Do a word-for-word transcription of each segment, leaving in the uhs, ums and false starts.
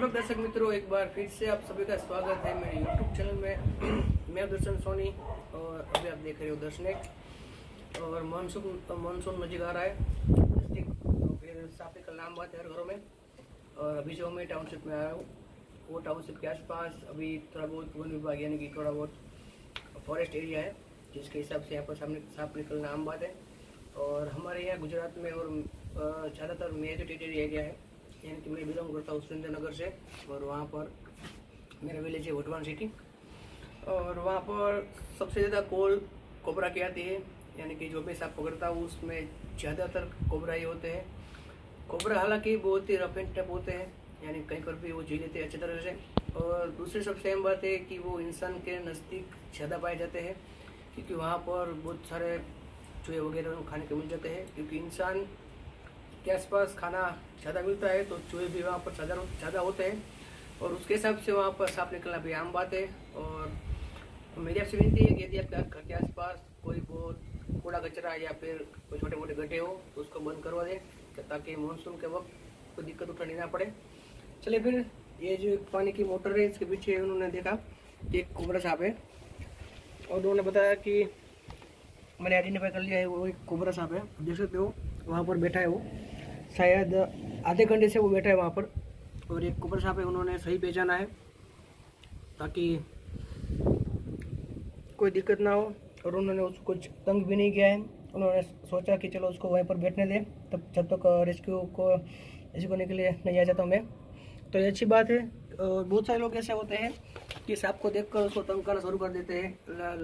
दर्शक मित्रों, एक बार फिर से आप सभी का स्वागत है मेरे यूट्यूब चैनल में। मैं दर्शन सोनी और अभी आप देख रहे हो दर्शनेट। और मानसून मानसून नजदीक आ रहा है, का नाम बात है हर घरों में। और अभी जो मैं टाउनशिप में आया हूँ, वो टाउनशिप के आसपास अभी थोड़ा बहुत वन विभाग यानी कि थोड़ा बहुत फॉरेस्ट एरिया है, जिसके हिसाब से यहाँ पर सामने सांप निकलना आम बात है। और हमारे यहाँ गुजरात में और ज़्यादातर मेजोरिटेड एरिया है, यानी कि मैं बिलोंग करता हूँ सुरेंद्रनगर से, और वहाँ पर मेरा विलेज है वडवान सिटी। और वहाँ पर सबसे ज़्यादा कोल कोबरा की आती है, यानी कि जो मैं सांप पकड़ता हूँ उसमें ज़्यादातर कोबरा ही होते हैं। कोबरा हालांकि बहुत ही रफ एंड टफ होते हैं, यानी कहीं पर भी वो जी लेते हैं अच्छी तरह से। और दूसरी सबसे अहम बात है कि वो इंसान के नज़दीक ज़्यादा पाए जाते हैं, क्योंकि वहाँ पर बहुत सारे चूहे वगैरह खाने के मिल जाते हैं, क्योंकि इंसान के आसपास खाना ज़्यादा मिलता है तो चूहे भी वहाँ पर ज़्यादा ज़्यादा होते हैं। और उसके हिसाब से वहाँ पर सांप निकलना भी आम बात है। और मेरी आपसे विनती है कि यदि आपके घर के आसपास कोई बहुत कूड़ा कचरा या फिर कोई छोटे मोटे गड्ढे हो तो उसको बंद करवा दें, ताकि मानसून के वक्त कोई दिक्कत उठानी ना पड़े। चलिए फिर, ये जो पानी की मोटर है इसके पीछे उन्होंने देखा कि एक कोबरा सांप है, और उन्होंने बताया कि मैंने आइडेंटिफाई कर लिया है, वो एक कोबरा सांप है। देख सकते हो वहाँ पर बैठा है, वो शायद आधे घंटे से वो बैठा है वहाँ पर। और एक कोबरा सांप है, उन्होंने सही पहचाना है ताकि कोई दिक्कत ना हो। और उन्होंने उसको तंग भी नहीं किया है, उन्होंने सोचा कि चलो उसको वहीं पर बैठने दें, तब जब तक तो रेस्क्यू को रेस्क्यू करने के लिए नहीं आ जाता मैं, तो ये अच्छी बात है। और बहुत सारे लोग ऐसे होते हैं कि सांप को देखकर उसको तंग करना शुरू कर देते हैं,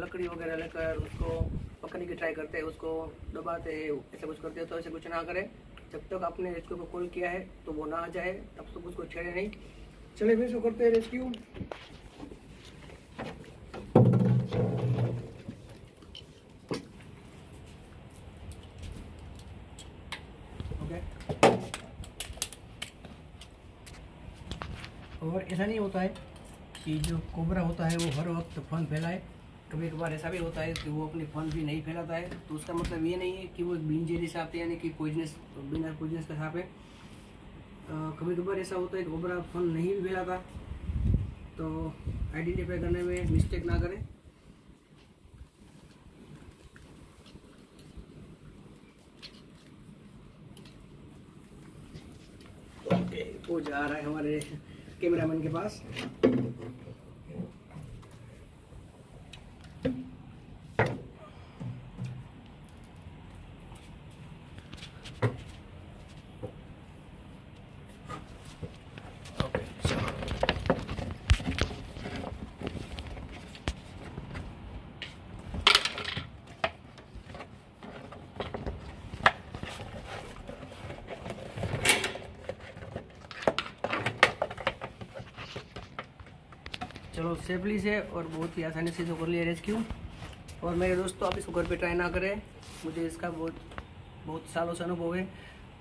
लकड़ी वगैरह लेकर उसको पकड़ने की ट्राई करते हैं, उसको दबाते हैं, ऐसा कुछ करते हैं। तो ऐसे कुछ ना करें, जब तक आपने रेस्क्यू को कॉल किया है तो वो ना आ जाए, तब तक उसको छेड़े नहीं। चले फिर शुरू करते हैं रेस्क्यू। ओके, और ऐसा नहीं होता है कि जो कोबरा होता है वो हर वक्त फन फैलाए, कभी कभार ऐसा भी होता है कि वो अपनी फन भी नहीं फैलाता है, तो उसका मतलब ये नहीं है कि वो बिनजेरी सांप है, यानी कि पॉइजनस बिना पॉइजनस का सांप है। कभी कभार ऐसा होता है कि कोबरा फन नहीं भी फैलाता, तो आइडेंटिफाई करने में मिस्टेक ना करें। ओके, वो जा रहा है हमारे कैमरामैन के पास। चलो, सेफली से और बहुत ही आसानी से जो कर लिया रेस्क्यू। और मेरे दोस्तों, आप इसको घर पे ट्राई ना करें, मुझे इसका बहुत बहुत सालों से अनुभव है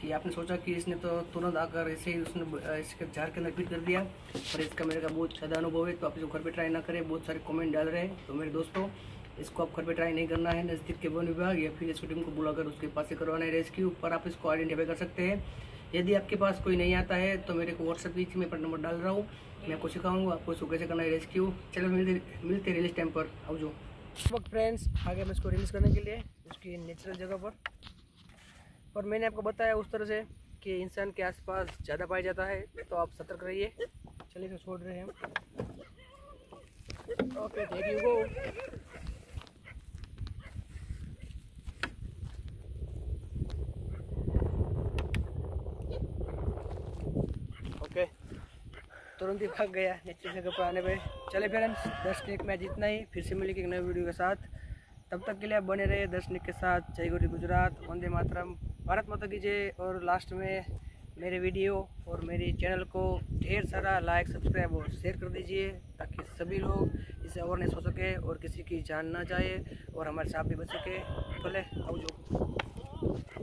कि आपने सोचा कि इसने तो तुरंत आकर ऐसे ही उसने इसके झाड़ के अंदर फिट कर दिया, पर इसका मेरे का बहुत ज़्यादा अनुभव है। तो आप इसको घर पे ट्राई ना करें, बहुत सारे कमेंट डाल रहे हैं। तो मेरे दोस्तों, इसको आप घर पे ट्राई नहीं करना है, नज़दीक के वन विभाग या फिर इसको टीम को बुलाकर उसके पास से करवाना है रेस्क्यू। पर आप इसको आइडेंटिफाई कर सकते हैं। यदि आपके पास कोई नहीं आता है तो मेरे को व्हाट्सएप नीचे मैं पर नंबर डाल रहा हूँ, मैं आपको सिखाऊंगा आपको इसको कैसे करना है रेस्क्यू। चलो मिलते मिलते रिलीज टाइम पर। अब जो वक्त फ्रेंड्स, आगे मैं इसको रिलीज करने के लिए उसकी नेचुरल जगह पर, और मैंने आपको बताया उस तरह से कि इंसान के आसपास ज़्यादा पाया जाता है, तो आप सतर्क रहिए। चलिए इसको छोड़ रहे हैं हम। Okay, thank you go. तुरंत ही भाग गया नेचुरल जगह पर आने पे। चले फ्रेंड्स, दर्शनिक में जितना ही, फिर से मिलेगी एक नई वीडियो के साथ। तब तक के लिए बने रहे दर्शनिक के साथ। जय गौरी गुजरात, वंदे मातरम, भारत माता की जय। और लास्ट में मेरे वीडियो और मेरे चैनल को ढेर सारा लाइक, सब्सक्राइब और शेयर कर दीजिए, ताकि सभी लोग इसे अवेयरनेस हो सके और किसी की जान ना जाए और हमारे सांप भी बच सके। चले, आओ जो।